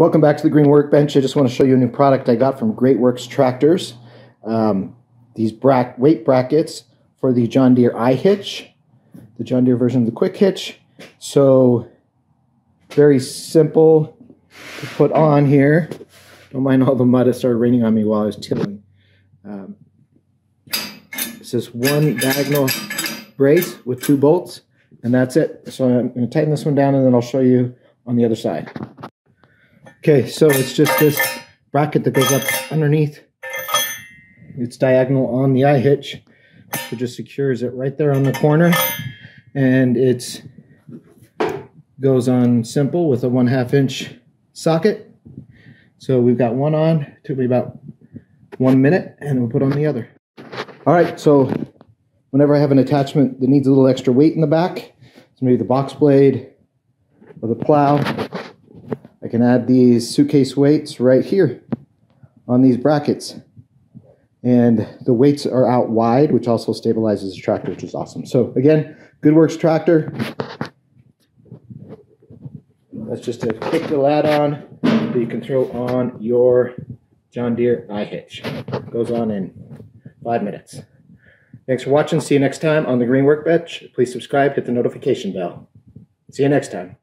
Welcome back to the Green Workbench. I just want to show you a new product I got from Great Works Tractors. These weight brackets for the John Deere iHitch, the John Deere version of the Quick Hitch. So very simple to put on here. Don't mind all the mud, it started raining on me while I was tilling. It's just one diagonal brace with two bolts, and that's it. So I'm going to tighten this one down and then I'll show you on the other side. Okay, so it's just this bracket that goes up underneath. It's diagonal on the iHitch. It just secures it right there on the corner. And it goes on simple with a 1/2 inch socket. So we've got one on. It took me about 1 minute, and we'll put on the other. All right, so whenever I have an attachment that needs a little extra weight in the back, so maybe the box blade or the plow, I can add these suitcase weights right here on these brackets. And the weights are out wide, which also stabilizes the tractor, which is awesome. So again, Good Works Tractor. That's just a quick little add-on that you can throw on your John Deere iHitch. Goes on in 5 minutes. Thanks for watching. See you next time on the Green Workbench. Please subscribe, hit the notification bell. See you next time.